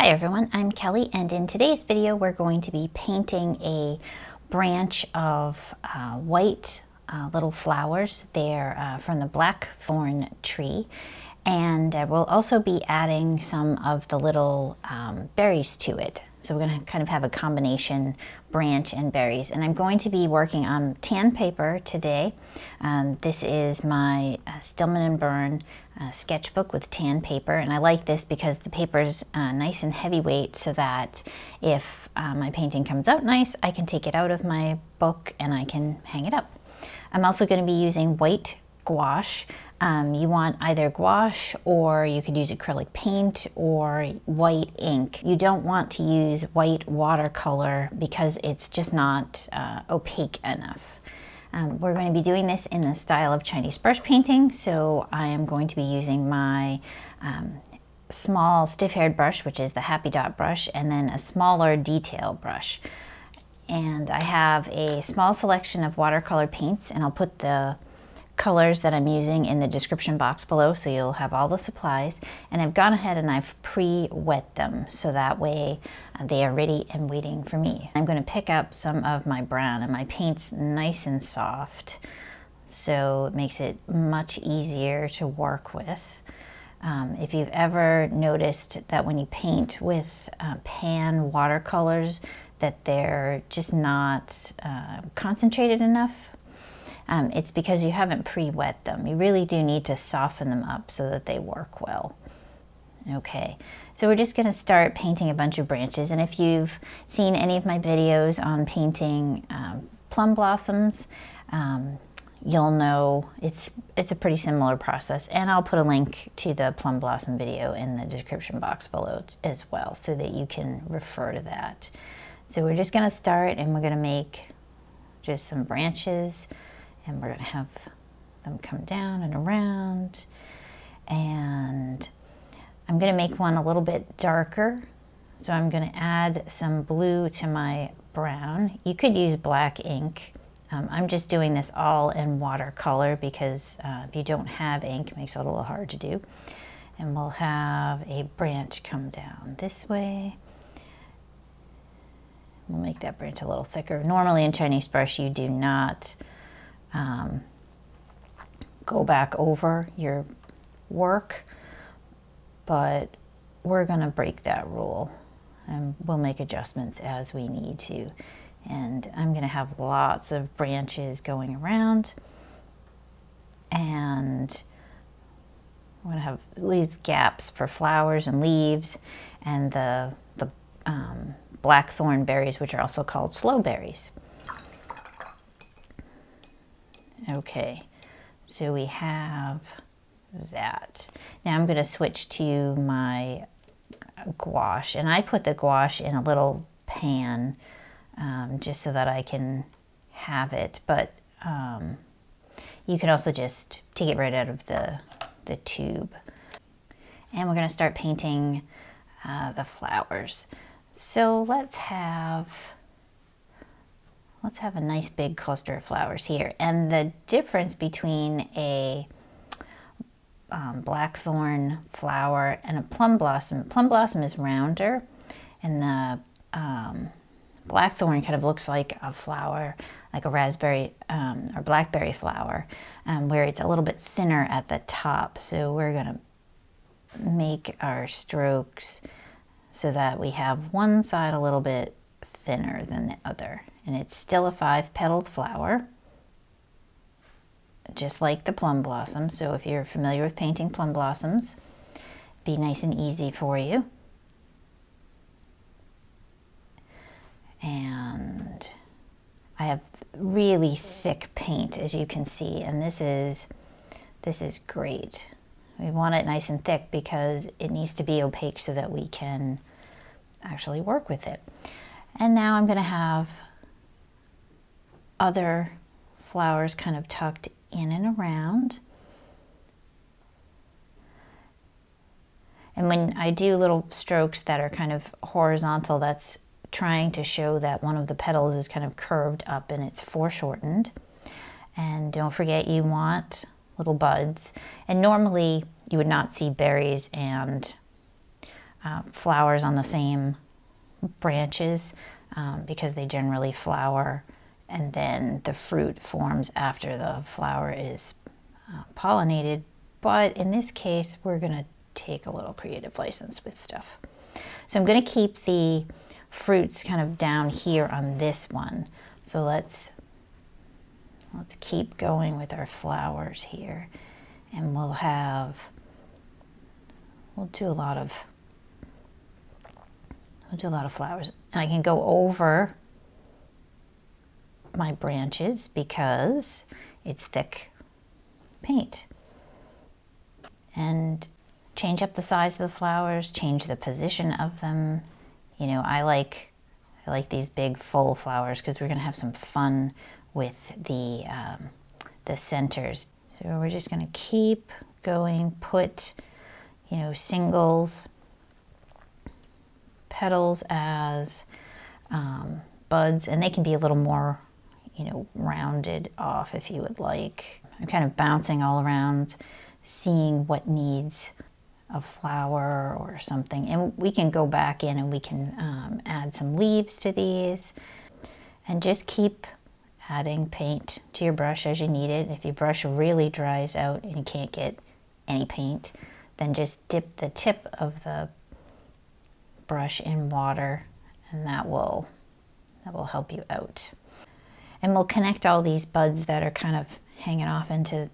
Hi everyone, I'm Kelly, and in today's video we're going to be painting a branch of white little flowers. They're from the blackthorn tree, and we'll also be adding some of the little berries to it. So we're going to kind of have a combination branch and berries, and I'm going to be working on tan paper today. This is my Stillman & Byrne sketchbook with tan paper, and I like this because the paper's nice and heavyweight, so that if my painting comes out nice, I can take it out of my book and I can hang it up. I'm also going to be using white gouache. You want either gouache, or you could use acrylic paint or white ink. You don't want to use white watercolor because it's just not opaque enough. We're going to be doing this in the style of Chinese brush painting, so I am going to be using my small stiff-haired brush, which is the Happy Dot brush, and then a smaller detail brush. And I have a small selection of watercolor paints, and I'll put the colors that I'm using in the description box below, so you'll have all the supplies. And I've gone ahead and I've pre-wet them, so that way they are ready and waiting for me. I'm going to pick up some of my brown, and my paint's nice and soft, so it makes it much easier to work with. If you've ever noticed that when you paint with pan watercolors that they're just not concentrated enough, it's because you haven't pre-wet them. You really do need to soften them up so that they work well. Okay, so we're just going to start painting a bunch of branches, and if you've seen any of my videos on painting plum blossoms, you'll know it's a pretty similar process, and I'll put a link to the plum blossom video in the description box below as well, so that you can refer to that. So we're just going to start, and we're going to make just some branches. And we're going to have them come down and around, and I'm going to make one a little bit darker, so I'm going to add some blue to my brown. You could use black ink. I'm just doing this all in watercolor because if you don't have ink, it makes it a little hard to do. And we'll have a branch come down this way. We'll make that branch a little thicker. Normally in Chinese brush you do not go back over your work, but we're going to break that rule, and we'll make adjustments as we need to. And I'm going to have lots of branches going around, and we're going to have leave gaps for flowers and leaves, and the blackthorn berries, which are also called sloe berries. Okay, so we have that. Now I'm going to switch to my gouache, and I put the gouache in a little pan just so that I can have it, but you can also just take it right out of the tube. And we're going to start painting the flowers. So let's have a nice big cluster of flowers here. And the difference between a blackthorn flower and a plum blossom is rounder, and the blackthorn kind of looks like a flower, like a raspberry or blackberry flower, where it's a little bit thinner at the top. So we're gonna make our strokes so that we have one side a little bit thinner than the other. And it's still a 5-petaled flower, just like the plum blossom. So if you're familiar with painting plum blossoms, it'd be nice and easy for you. And I have really thick paint, as you can see, and this is great. We want it nice and thick because it needs to be opaque so that we can actually work with it. And now I'm going to have other flowers kind of tucked in and around. And when I do little strokes that are kind of horizontal, that's trying to show that one of the petals is kind of curved up and it's foreshortened. And don't forget, you want little buds. And normally you would not see berries and flowers on the same branches because they generally flower and then the fruit forms after the flower is pollinated. But in this case, we're going to take a little creative license with stuff. So I'm going to keep the fruits kind of down here on this one. So let's keep going with our flowers here, and we'll do a lot of flowers. And I can go over my branches because it's thick paint, and change up the size of the flowers, change the position of them. You know, I like these big full flowers because we're gonna have some fun with the centers. So we're just gonna keep going, put, you know, singles, petals as buds, and they can be a little more, you know, rounded off if you would like. I'm kind of bouncing all around, seeing what needs a flower or something. And we can go back in and we can add some leaves to these, and just keep adding paint to your brush as you need it. If your brush really dries out and you can't get any paint, then just dip the tip of the brush in water, and that will help you out. And we'll connect all these buds that are kind of hanging off into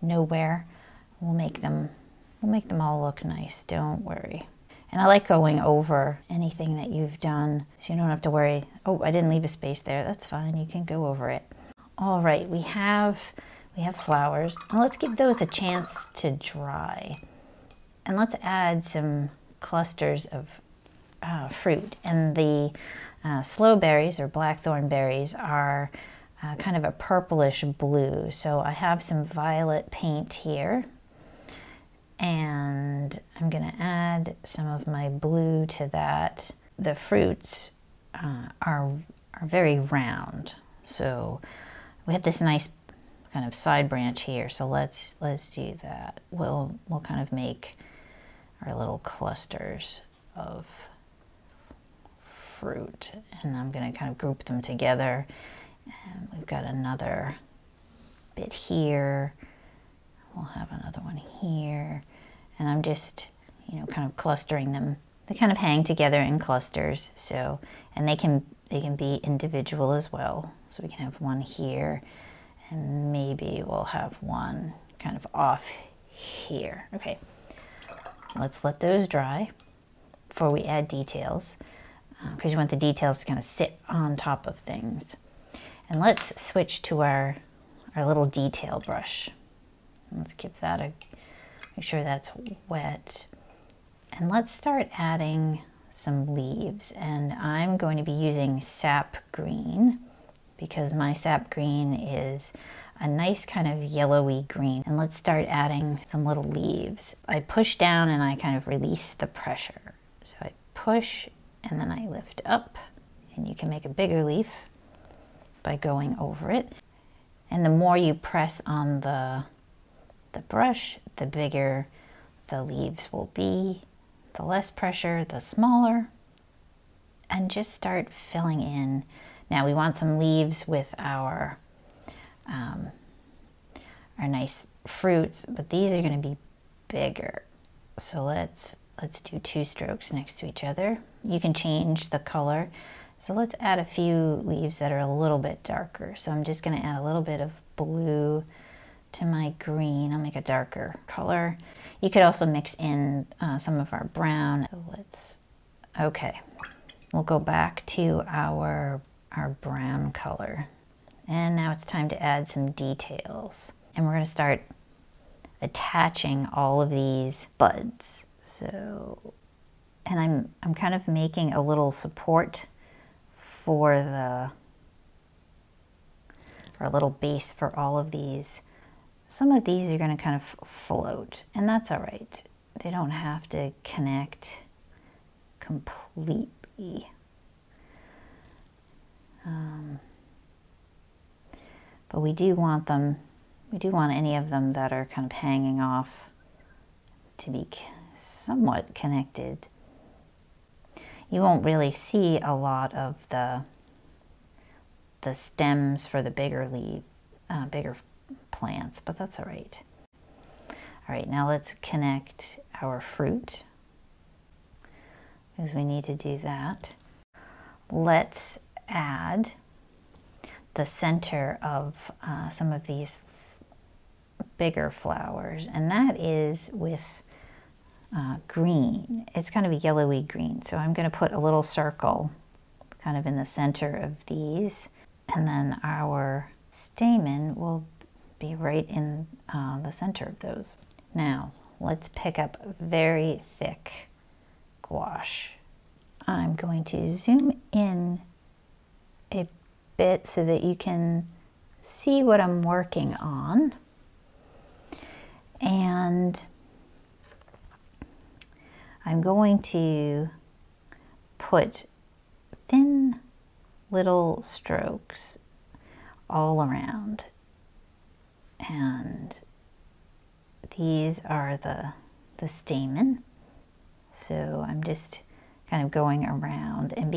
nowhere. We'll make them all look nice, don't worry. And I like going over anything that you've done so you don't have to worry, oh, I didn't leave a space there. That's fine, you can go over it. All right, we have flowers. Now let's give those a chance to dry. And let's add some clusters of fruit. And the sloe berries or blackthorn berries are kind of a purplish blue. So I have some violet paint here, and I'm gonna add some of my blue to that. The fruits are very round. So we have this nice kind of side branch here. So let's do that. We'll kind of make our little clusters of fruit, and I'm gonna kind of group them together. And we've got another bit here. We'll have another one here. And I'm just, you know, kind of clustering them. They kind of hang together in clusters. So, and they can be individual as well. So we can have one here, and maybe we'll have one kind of off here. Okay, let's let those dry before we add details, because you want the details to kind of sit on top of things. And let's switch to our little detail brush. Let's give that a, make sure that's wet. And let's start adding some leaves. And I'm going to be using Sap Green because my Sap Green is a nice kind of yellowy green. And let's start adding some little leaves. I push down and I kind of release the pressure. So I push and then I lift up, and you can make a bigger leaf by going over it. And the more you press on the brush, the bigger the leaves will be, the less pressure, the smaller. And just start filling in. Now we want some leaves with our nice fruits, but these are gonna be bigger. So let's do two strokes next to each other. You can change the color. So let's add a few leaves that are a little bit darker. So I'm just gonna add a little bit of blue to my green. I'll make a darker color. You could also mix in some of our brown. So okay, we'll go back to our brown color. And now it's time to add some details. And we're gonna start attaching all of these buds. So, and I'm kind of making a little support for a little base for all of these. Some of these are going to kind of float, and that's all right. They don't have to connect completely. But we do want any of them that are kind of hanging off to be somewhat connected. You won't really see a lot of the stems for the bigger leaf, bigger plants, but that's all right. All right, now let's connect our fruit, because we need to do that. Let's add the center of some of these bigger flowers, and that is with green. It's kind of a yellowy green, so I'm going to put a little circle kind of in the center of these, and then our stamen will be right in the center of those. Now let's pick up very thick gouache. I'm going to zoom in a bit so that you can see what I'm working on. And I'm going to put thin little strokes all around. And these are the stamen. So I'm just kind of going around, and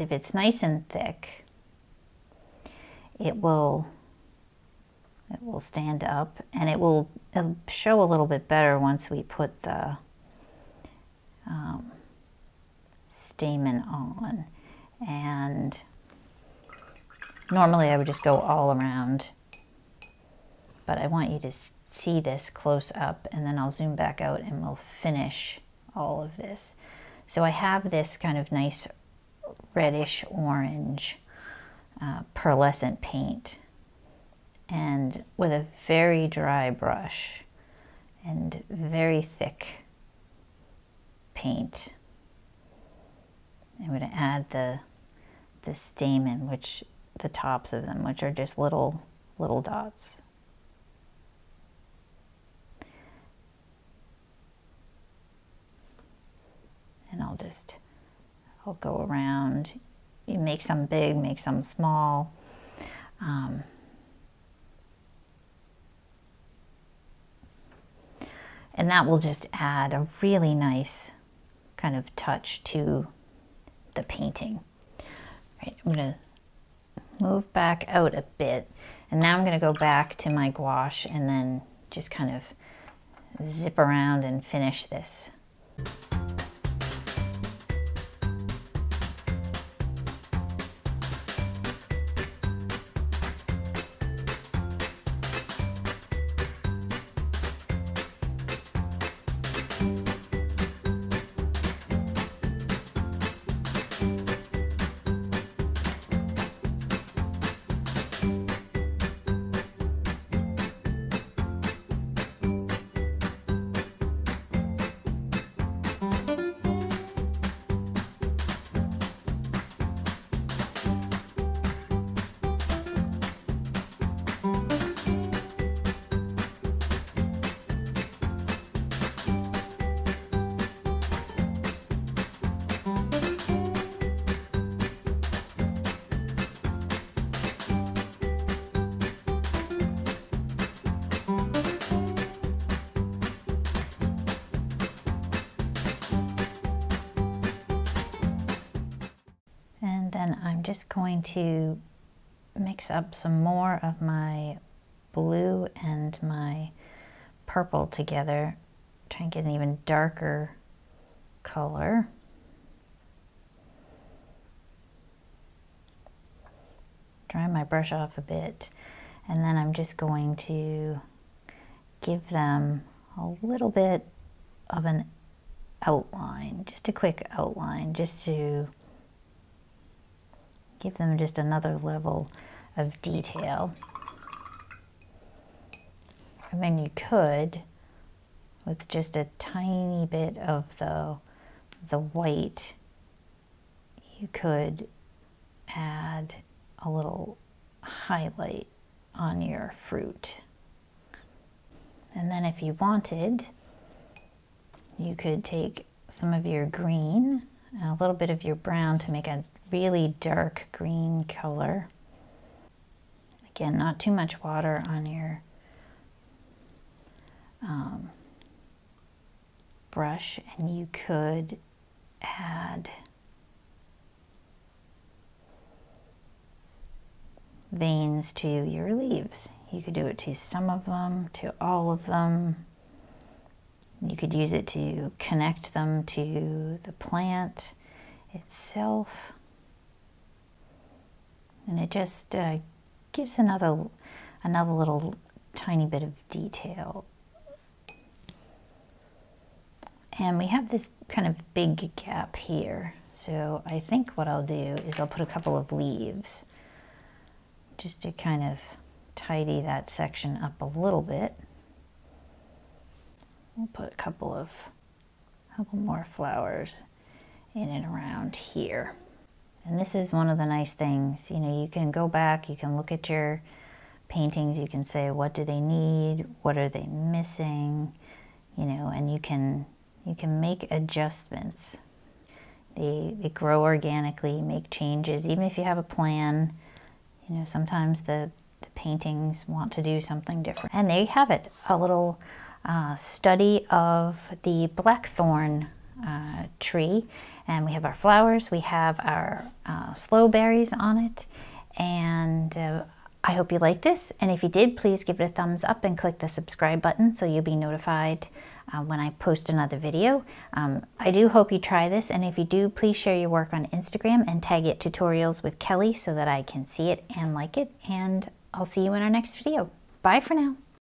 if it's nice and thick, it will stand up, and it'll show a little bit better once we put the stamen on. And normally I would just go all around, but I want you to see this close up, and then I'll zoom back out and we'll finish all of this. So I have this kind of nice reddish orange pearlescent paint, and with a very dry brush and very thick paint, I'm going to add the stamen, which the tops of them, which are just little dots. And I'll go around. You make some big, make some small. And that will just add a really nice kind of touch to the painting. Right, I'm going to move back out a bit. And now I'm going to go back to my gouache and then just kind of zip around and finish this. Then I'm just going to mix up some more of my blue and my purple together, try and get an even darker color. Dry my brush off a bit, and then I'm just going to give them a little bit of an outline, just a quick outline, just to give them just another level of detail. And then you could, with just a tiny bit of the white, you could add a little highlight on your fruit. And then if you wanted, you could take some of your green and a little bit of your brown to make a really dark green color. Again, not too much water on brush, and you could add veins to your leaves. You could do it to some of them, to all of them. You could use it to connect them to the plant itself. And it just gives another little tiny bit of detail. And we have this kind of big gap here. So I think what I'll do is I'll put a couple of leaves just to kind of tidy that section up a little bit. We'll put a couple more flowers in and around here. And this is one of the nice things, you know, you can go back, you can look at your paintings, you can say, what do they need? What are they missing? You know, and you can make adjustments. They grow organically, make changes. Even if you have a plan, you know, sometimes the paintings want to do something different. And there you have it, a little study of the blackthorn tree. And we have our flowers, we have our sloe berries on it. And I hope you liked this. And if you did, please give it a thumbs up and click the subscribe button so you'll be notified when I post another video. I do hope you try this, and if you do, please share your work on Instagram and tag it Tutorials with Kelly so that I can see it and like it. And I'll see you in our next video. Bye for now.